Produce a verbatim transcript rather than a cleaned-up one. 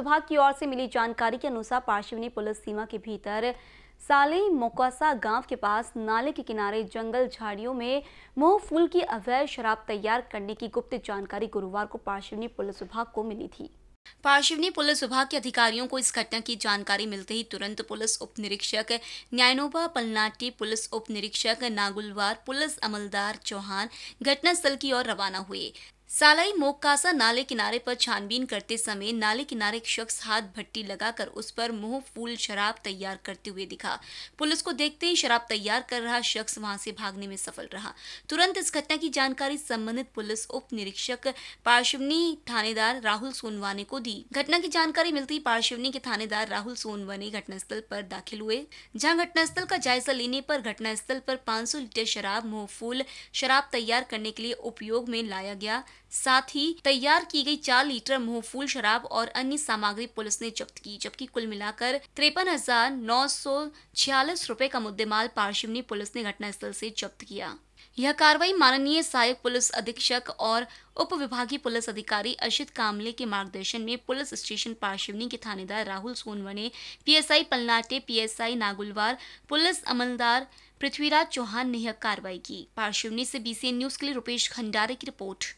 विभाग की ओर से मिली जानकारी के अनुसार पारशिवनी पुलिस सीमा के भीतर सालई मोकासा गांव के पास नाले के किनारे जंगल झाड़ियों में मोहफूल की अवैध शराब तैयार करने की गुप्त जानकारी गुरुवार को पारशिवनी पुलिस विभाग को मिली थी। पारशिवनी पुलिस विभाग के अधिकारियों को इस घटना की जानकारी मिलते ही तुरंत पुलिस उपनिरीक्षक न्यानोवा पलनाटी, पुलिस उपनिरीक्षक नागुलवार, पुलिस अमलदार चौहान घटनास्थल की ओर रवाना हुए। सालई मोकासा नाले किनारे पर छानबीन करते समय नाले किनारे एक शख्स हाथ भट्टी लगाकर उस पर मोहफूल शराब तैयार करते हुए दिखा। पुलिस को देखते ही शराब तैयार कर रहा शख्स वहां से भागने में सफल रहा। तुरंत इस घटना की जानकारी संबंधित पुलिस उप निरीक्षक पारशिवनी थानेदार राहुल सोनवणे को दी। घटना की जानकारी मिलते ही पारशिवनी के थानेदार राहुल सोनवणे घटनास्थल पर दाखिल हुए, जहाँ घटनास्थल का जायजा लेने पर घटनास्थल पर पाँच सौ लीटर शराब मोहफूल शराब तैयार करने के लिए उपयोग में लाया गया, साथ ही तैयार की गई चार लीटर मोहफूल शराब और अन्य सामग्री पुलिस ने जब्त की। जबकि कुल मिलाकर तिरपन हजार नौ सौ छियालीस रुपए का मुद्देमाल पारशिवनी पुलिस ने घटनास्थल से जब्त किया। यह कार्रवाई माननीय सहायक पुलिस अधीक्षक और उप विभागीय पुलिस अधिकारी अशित कामले के मार्गदर्शन में पुलिस स्टेशन पारशिवनी के थानेदार Rahul Sonawane, PSI Palnate, PSI Nagulwar, police अमलदार पृथ्वीराज चौहान ने यह कार्रवाई की। पारशिवनी से बीसीएन न्यूज के लिए रूपेश खंडारे की रिपोर्ट।